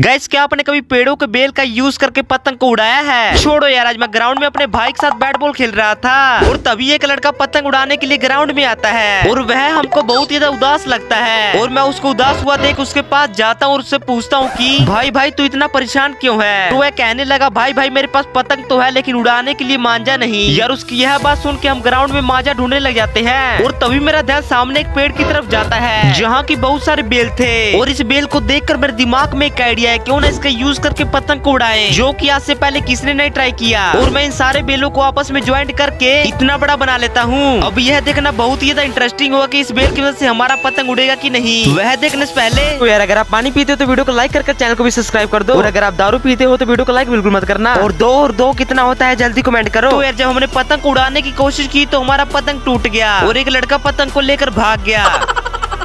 Guys क्या आपने कभी पेड़ों के बेल का यूज करके पतंग को उड़ाया है? छोड़ो यार, आज मैं ग्राउंड में अपने भाई के साथ बैट बॉल खेल रहा था और तभी एक लड़का पतंग उड़ाने के लिए ग्राउंड में आता है और वह हमको बहुत ज्यादा उदास लगता है और मैं उसको उदास हुआ देख उसके पास जाता हूँ और उससे पूछता हूँ कि भाई तू इतना परेशान क्यों है? तो वह कहने लगा भाई मेरे पास पतंग तो है लेकिन उड़ाने के लिए मांझा नहीं। यार उसकी यह बात सुन के हम ग्राउंड में मांझा ढूंढने लग जाते हैं और तभी मेरा ध्यान सामने एक पेड़ की तरफ जाता है जहाँ की बहुत सारे बेल थे और इस बेल को देख मेरे दिमाग में एक आइडिया है, क्यों ना इसका यूज करके पतंग को उड़ाएं, जो कि आज से पहले किसने नहीं ट्राई किया। और मैं इन सारे बेलों को आपस में ज्वाइंट करके इतना बड़ा बना लेता हूँ। अब यह देखना बहुत ही ज्यादा इंटरेस्टिंग होगा कि इस बेल की वजह से हमारा पतंग उड़ेगा कि नहीं। वह देखने से पहले तो यार अगर आप पानी पीते हो तो वीडियो को लाइक करके चैनल को भी सब्सक्राइब कर दो और अगर आप दारू पीते हो तो वीडियो को लाइक बिल्कुल मत करना। और दो कितना होता है जल्दी कमेंट करो। तो यार जब हमने पतंग उड़ाने की कोशिश की तो हमारा पतंग टूट गया और एक लड़का पतंग को लेकर भाग गया।